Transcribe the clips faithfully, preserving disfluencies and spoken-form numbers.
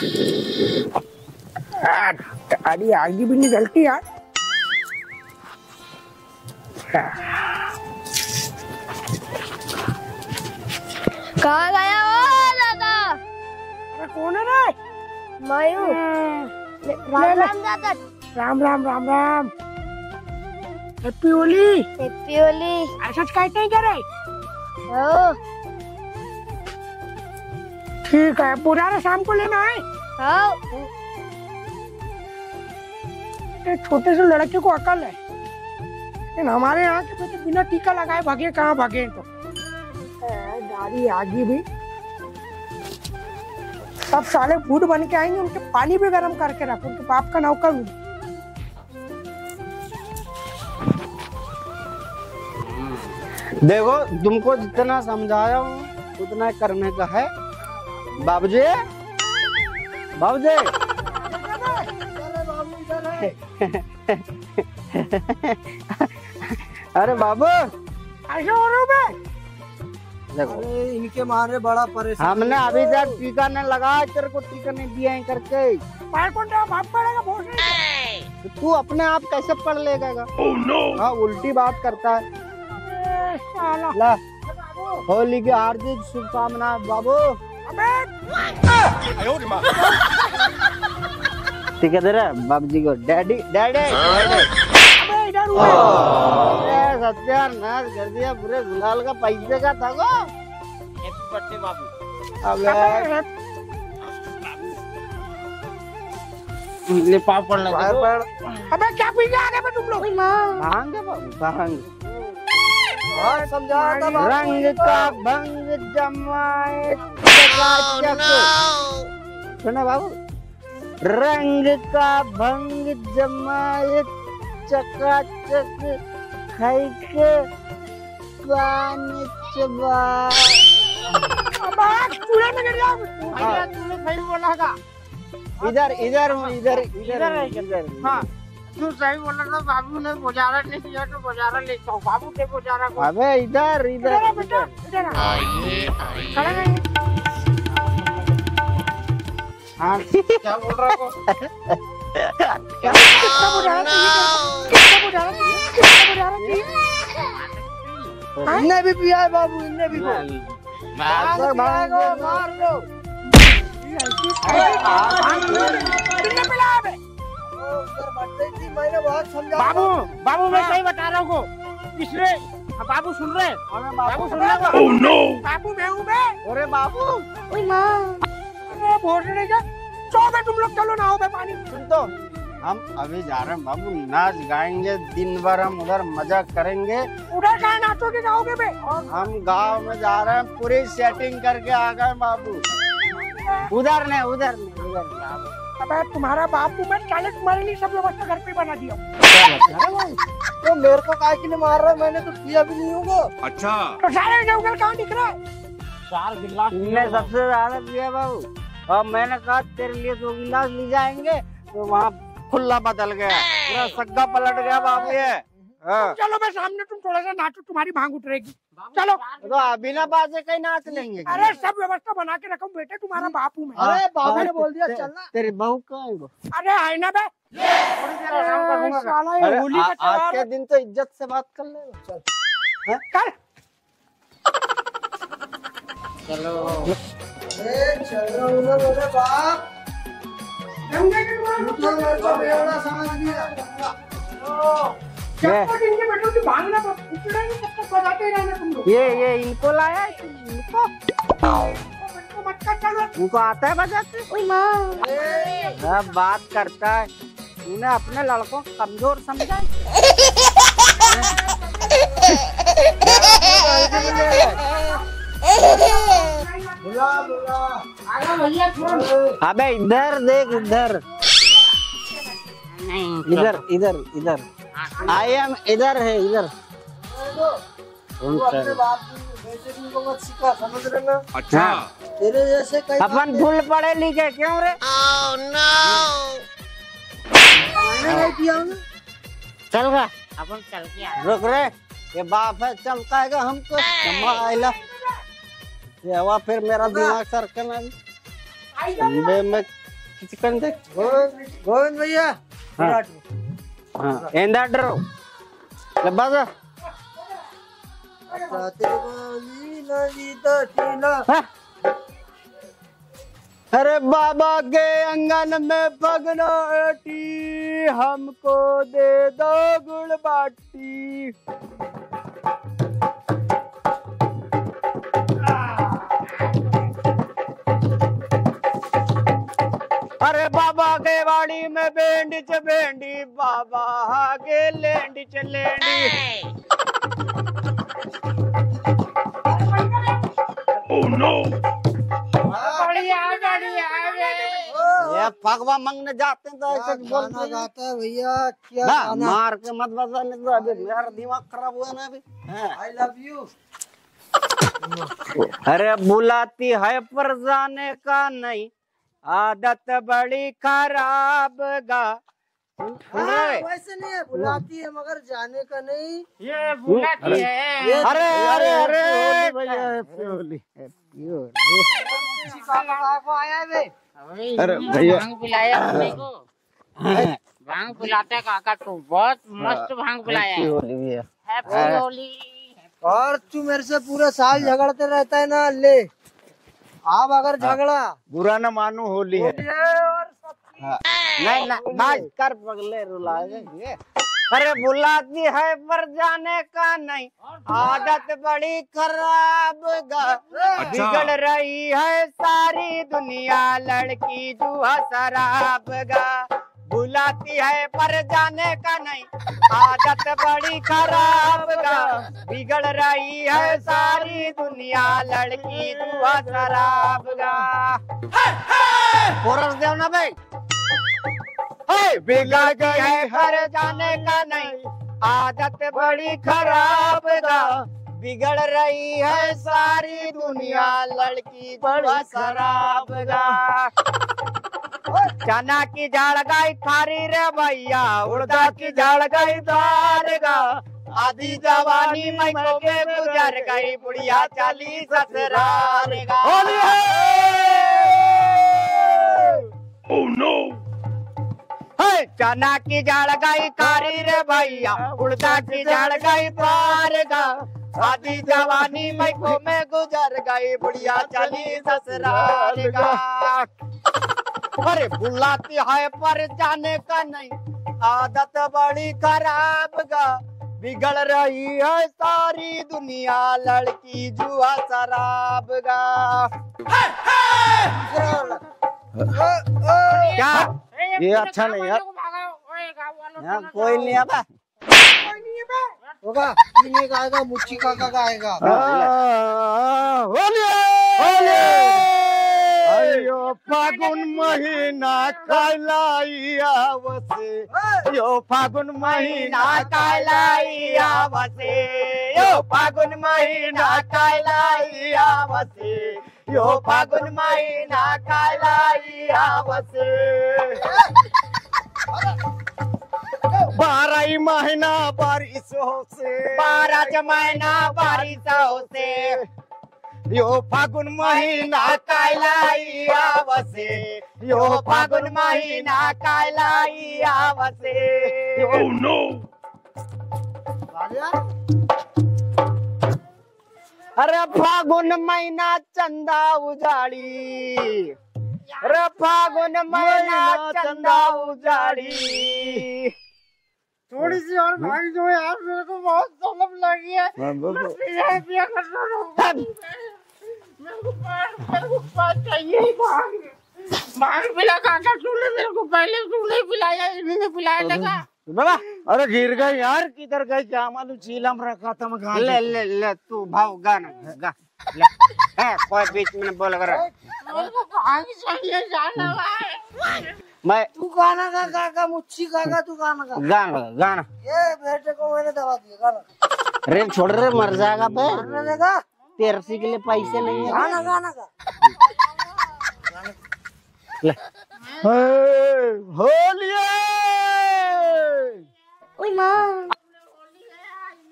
अरे आगे भी नहीं चलती यार। कहा गया ओ दादा? अरे कौन है रे? मैं हूँ। राम राम दादा। राम राम राम राम। हैप्पी होली। हैप्पी होली। ऐसा कहते हैं क्या रे? ओ ठीक है, पूरा रे शाम को लेना है। हाँ। छोटे से लड़के को अकल है, लेकिन हमारे यहाँ के बच्चे बिना टीका लगाए भागे, कहाँ भागे। तो गाड़ी आगे भी सब साले भूत बन के आएंगे, उनके पानी भी गर्म करके रखो, उनके बाप का नौकर हूँ। देखो तुमको जितना समझाया हूँ उतना करने का है। बाबूजी बाबूजी अरे बाबू ऐसे हो रहा है। अरे इनके मारे बड़ा परेशान। हमने अभी तक टीका नहीं लगाया, तेरे को टीका नहीं दिया है करके। पार कौन बाप पड़ेगा भोसड़ी। तू अपने आप कैसे पढ़ लेगा? oh, no. हाँ उल्टी बात करता है ला। होली की हार्दिक शुभकामना बाबू। ठीक है तेरा बाबू जी को डैडी डैडी सत्यानाश कर दिया पूरे गुलाल का, पैसे का था गो। हैप्पी बर्थडे बाबू। अबे पाप पड़ लगा। अबे क्या पी गया रे तुम लोग? भांग भांग और समझा था रंग का भंग जमाए सुना बाबू। रंग का भंग जमाए चकाचक खाई के पानी चबा। चूल्हे में गिर जाओ। तूने सही बोला था। इधर इधर हूँ, इधर इधर इधर। हाँ तू सही बोला था। बाबू ने बुझारा नहीं दिया तो बुझारा ले जाओ। बाबू के बुझारा को अबे इधर इधर बेटा इधर खड़ा। हाँ क्या बोल रहा हो? क्या बोल रहा है? किसका बोल रहा है? किसका बोल रहा है? इन्हें भी पिया है बाबू, इन्हें भी को मार दो मार दो। किन्हें पिलाया है? मैंने बहुत समझा। बाबू बाबू मैं सही बता रहा हूँ को। इसलिए बाबू सुन रहे? बाबू सुन रहा है? Oh no! बाबू मैं हूँ मैं। अरे बाबू ओए माँ भोसड़ी का चौबे तुम लोग चलो ना हो पानी। सुन तो हम अभी जा रहे हैं बाबू, नाच गाएंगे दिन भर, हम उधर मजा करेंगे। उधर कहाँ नाचोगे गाओगे बे? हम गांव में जा रहे हैं, पूरी सेटिंग करके आ गए बाबू। उधर नहीं उधर नहीं उधर बाबू। अबे तुम्हारा बापू मैं चालीस तुम्हारे लिए सब लोग अच्छा घर पे बना दिया। तो मेरे को काहे के लिए मार रहा है? मैंने तो किया भी नहीं होगा। अच्छा तो सारे जंगल कहाँ दिख रहा है? चार गिलास सबसे ज्यादा पिया बाबू। और मैंने कहा तेरे लिए दो गिलास ले जाएंगे तो वहाँ खुला बदल गया, पूरा सग्गा पलट गया बाबू। ये चलो मैं सामने, तुम थोड़ा सा नाचो, तुम्हारी भांग उठ रहेगी। चलो तो अभी ना बाजे कहीं नाच लेंगे। अरे सब व्यवस्था बना के रखो बेटे, तुम्हारा बापू मैं। अरे बाबू ने बोल दिया चलना। तेरी बहू कहाँ है? अरे है ना बे। आज के दिन तो इज्जत से बात कर लेगा। चलो चलो उधर उधर बाप। समझ गया। ये ये इनको लाया है, इनको इनको आता है बजाते। सब बात करता है। तूने अपने लड़कों को कमजोर समझा है। बुला बुला आगा भैया। अबे इधर देख, इधर इधर इधर इधर आई एम इधर है इधर। अच्छा तेरे जैसे कई अपन भूल पड़े लिखे क्यों रे? ओह नो चल गया अपन, चल गया रुक रे। ये बाप है चमकाएगा हमको। फिर मेरा दिमाग सर्कल मैं मैं चिकन देख गोविंद भैया हाँ एंड आर्डर लब्बा का अरे बाबा के अंगन में बगनोटी हमको दे दो गुड़ बाटी अरे बाबा के वाड़ी में भेंडी च भेंडी बाबा आगे लेंडी च लेंडी ओह नो बढ़िया बढ़िया ये फगवा मंगने जाते हैं तो ऐसे बोलते जाता है भैया क्या ना मार के मत बजा नहीं तो अभी मेरा दिमाग खराब हुआ ना अभी आई लव यू अरे बुलाती है पर जाने का नहीं आदत बड़ी खराब गा वैसे नहीं है बुलाती है मगर जाने का नहीं ये बुलाती है अरे अरे अरे अरे भैया भांग बुलाया अपने को भांग बुलाते काका तू बहुत मस्त भांग बुलाया हैप्पी होली और तू मेरे से पूरा साल झगड़ते रहता है ना ले आप अगर झगड़ा बुरा न मानू होली है नहीं नहीं बात कर पगले रुलाएंगे अरे बुलाती है पर जाने का नहीं आदत बड़ी खराब बिगड़ रही है सारी दुनिया लड़की जुआ शराब गा बुलाती है पर जाने का नहीं आदत बड़ी खराब बिगड़ रही है सारी दुनिया लड़की जुआ शराब गा कोरस देव ना भाई हे बिगड़ गई है हर जाने का नहीं आदत बड़ी खराब गा बिगड़ रही है सारी दुनिया लड़की जुआ शराब गा चना की झाड़ गई खारी रे भैया उड़दा की झाड़ गई धार गा आधी जवानी में के गुजर गई बुढ़िया चली ससुराल गा होली है ओह नो हे चना की झाड़ गई खारी रे भैया उड़दा की झाड़ गई धार गा आधी जवानी में में गुजर गई बुढ़िया चली ससुराल गा अरे बुलाती है पर जाने का नहीं आदत बड़ी खराब गा बिगड़ रही है सारी दुनिया लड़की जुआ शराब गा है, है। क्या ये अच्छा नहीं है कोई नहीं आता होगा पीने का आएगा मुच्छी का का आएगा होली होली यो फागुन महीना कालाइया वसे यो फागुन महीना कालाइया वसे यो फागुन महीना कालाइया वसे यो फागुन महीना कालाइया वसे बारह महीना बारिश हो से बारह महीना बारिश हो से यो फागुन महीना कायलाइया वसे यो फागुन महीना कायलाइया वसे ओह नो अरे फागुन महीना चंदा उजाड़ी अरे फागुन महीना चंदा उजाड़ी थोड़ी सी और भाग दो यार मेरे को बहुत सलम लगी है मैं पिया कर रहा हूँ मेरे को पार मेरे को पार चाहिए भाग भाग पिला काका तूने मेरे को पहले तूने पिलाया इन्हें पिलाया लगा बाबा अरे गिर गए यार किधर गए क्या मालूम चीला में रखा था मैं ले ले ले तू भाव गाना गा है कोई बीच में बोल कर मेरे को भाग चाहिए जाना है मैं तू गाना का काका मुच्छी काका तू गाना का गाना गाना ये बेटे को मैंने दवा दिया गाना रेम छोड़ रे मर जाएगा पे मरने देगा तेरसी के लिए पैसे नहीं है गाना गाना का ले होली ओए मां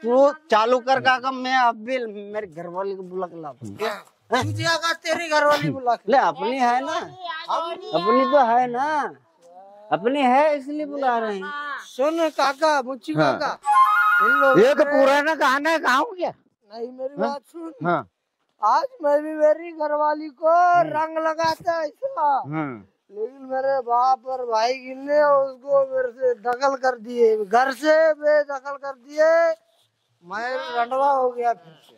तू चालू कर काका मैं अभी मेरे घरवाली को बुला के ला दूं तुझे आगा तेरी घरवाली बुला के ले अपनी है ना अपनी तो है ना, अपनी है इसलिए बुला रहे हैं। सुन काका, मुच्छी काका, ये तो पुराना गाना है, गाऊं क्या? नहीं मेरी बात सुन। हाँ। आज मैं भी मेरी घरवाली को रंग लगाता ऐसा, लेकिन मेरे बाप और भाई गिनने उसको मेरे से दखल कर दिए, घर से बेदखल कर दिए, मैं रंडवा हो गया। फिर से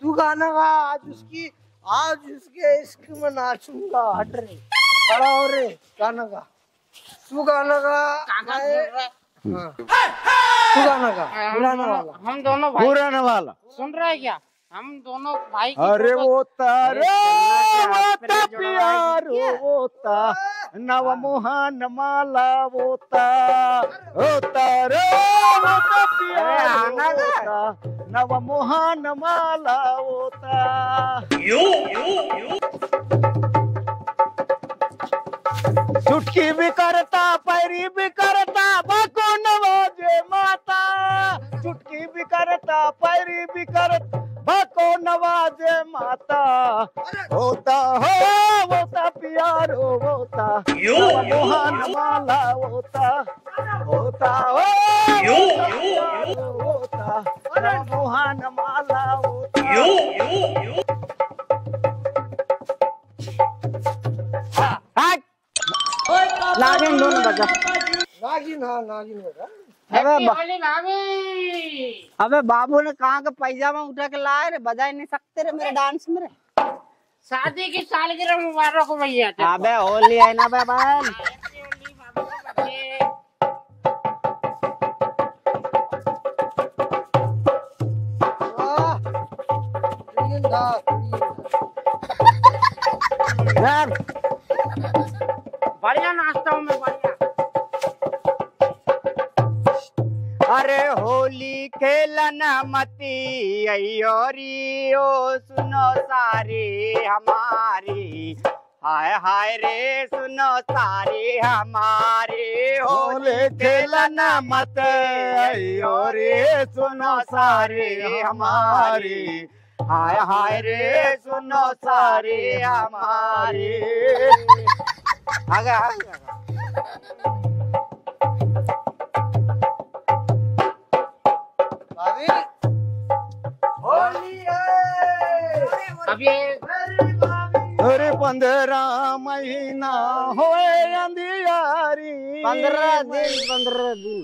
तू गाना गा, आज उसकी आज उसके इश्क में नाचूंगा। हट रे, खड़ा हो रे, गाना गा, तू गाना गा। हाँ। तू गाना गा, पुराना वाला। हम दोनों भाई, पुराना वाला सुन रहा है क्या? हम दोनों भाई। अरे वो तारे वो प्यार होता नव मोहन माला होता तारे वो प्यार नव मोहन माला होता। चुटकी भी करता, पैरी भी करता, बाको नवाजे माता। चुटकी भी करता, पैरी भी करता, बाको नवाजे माता। होता हो होता प्यार होता मोहन माला होता। होता हो होता मोहन माला होता। नागिन दोनों बजा, नागिन। हाँ नागिन बजा। अबे बा... अबे बाबू ने कहा का पैजामा उठा के लाए रे, बजा ही नहीं सकते रे मेरे डांस में रे। शादी की सालगिरह मुबारक हो भैया। अबे होली है ना बे बहन। बढ़िया नाश्ता हूँ मैं, बढ़िया। अरे होली खेलन मती अयोरी, ओ सुनो सारी हमारी, हाय हाय रे सुनो सारी हमारी। होली खेलन मत अयोरी, सुनो सारी हमारी, हाय हाय रे सुनो सारी हमारी। आगा आगा अरे पंद्रह महीना होए अंधियारी, पंद्रह दिन पंद्रह दिन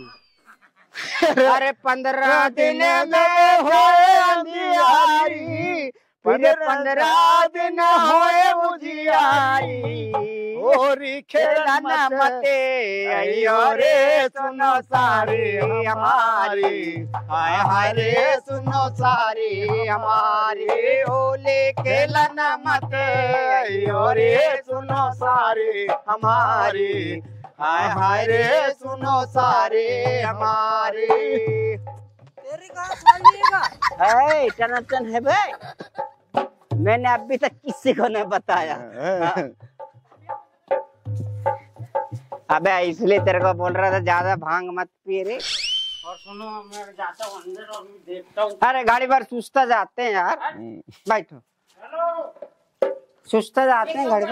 अरे पंद्रह दिन में होए अंधियारी, पंद्रह दिन होए उजियारी। होली खेलन मते अयोरे, सुनो सारी हमारी, हाय हाय रे सुनो सारी हमारी। होली खेलन मते अयोरे, सुनो सारी हमारी, हाय हाय रे सुनो सारी हमारी। तेरी है टनाटन है भाई, मैंने अभी तक किसी को नहीं बताया। अबे इसलिए तेरे को बोल रहा था ज्यादा भांग मत पिए रे। और सुनो मैं जाता हूं अंदर और देखता हूं। अरे गाड़ी पर सुस्ता जाते हैं यार, बैठो। सुस्ता जाते हैं गाड़ी पर,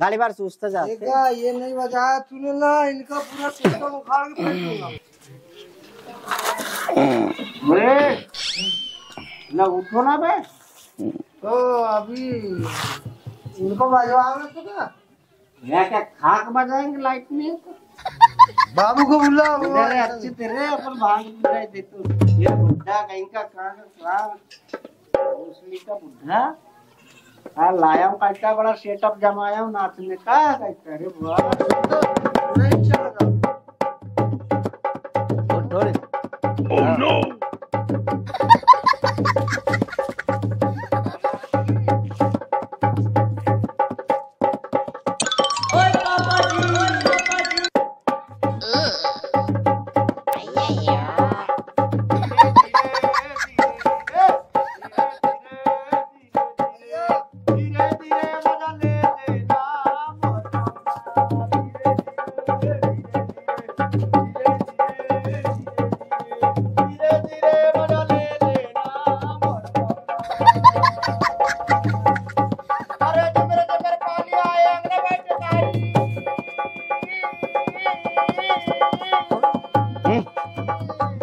गाड़ी पर सुस्ता जाते हैं। ये नहीं बजाया तूने ना, इनका पूरा सिस्टम उखाड़ के फेंक दूंगा। उठो ना बे, तो अभी इनको बजवाओ तो क्या मैं क्या खाक बजाएंगे लाइट में? बाबू को बुला, तेरे अच्छे तेरे अपन भांग बुलाए देते। ये बुढ़ा कहीं का का बुढ़ा लाया हूँ, कहता बड़ा सेटअप जमाया हूँ नाचने का, कहता अरे बुआ।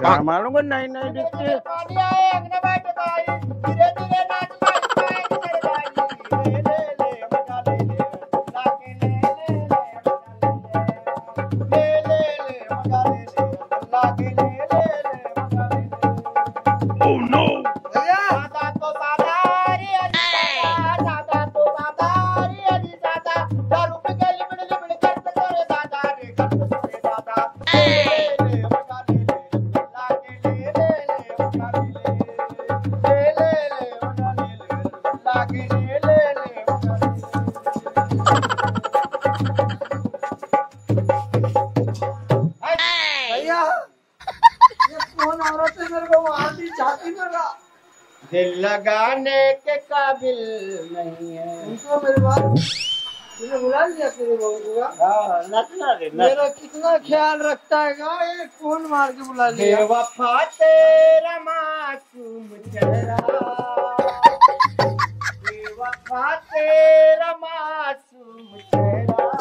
हमारों को नई नई दिखते। ओह नो दिल लगाने के काबिल नहीं है। उनको मेरे बात तुझे बुला लिया तेरे नचना रे मेरा कितना ख्याल रखता है गा, ये कौन मार के बुला लिया। बेवफा तेरा मासूम चेहरा, बेवफा तेरा मासूम चेहरा,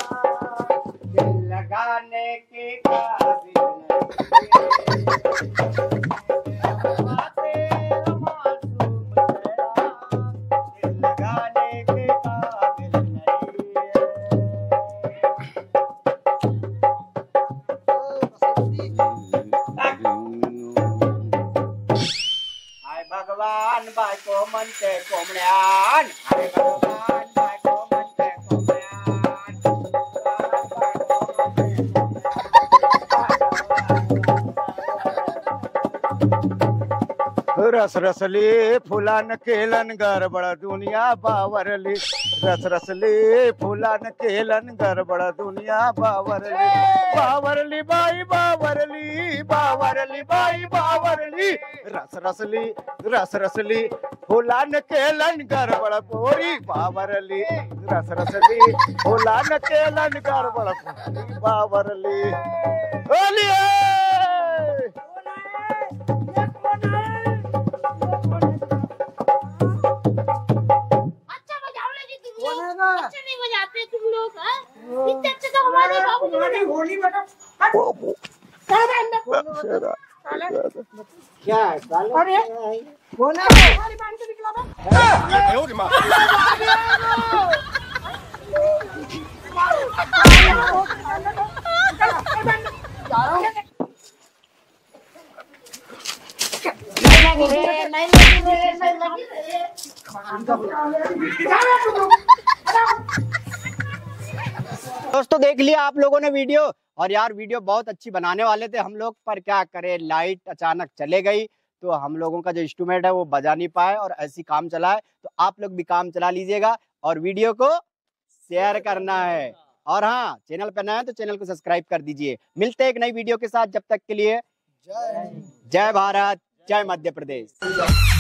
दिल लगाने के काबिल नहीं है। मनते कोमल्यान हरे भगवान बाको मनते कोमल्यान रस रसली फूलन केलन गड़बड़ दुनिया बावरली, रस रसली फूलन केलन गड़बड़ दुनिया बावरली, बावरली बाई बावरली, बावरली बाई बावरली, रस रसली रस रसली फूलन केलन गड़बड़ बोरी बावरली, रस रसली फूलन केलन गड़बड़ बावरली। अच्छा नहीं बजाते तुम लोग, इतने अच्छे तो हमारे बाबू जी होली बेटा क्या है बोला हमारी बांध के निकला था। दोस्तों देख लिया आप लोगों ने वीडियो, और यार वीडियो बहुत अच्छी बनाने वाले थे हम लोग, पर क्या करें लाइट अचानक चले गई तो हम लोगों का जो इंस्ट्रूमेंट है वो बजा नहीं पाए और ऐसी काम चला है। तो आप लोग भी काम चला लीजिएगा और वीडियो को शेयर करना है, और हाँ चैनल पर नया है तो चैनल को सब्सक्राइब कर दीजिए। मिलते हैं एक नई वीडियो के साथ, जब तक के लिए जय जय भारत, जय मध्य प्रदेश।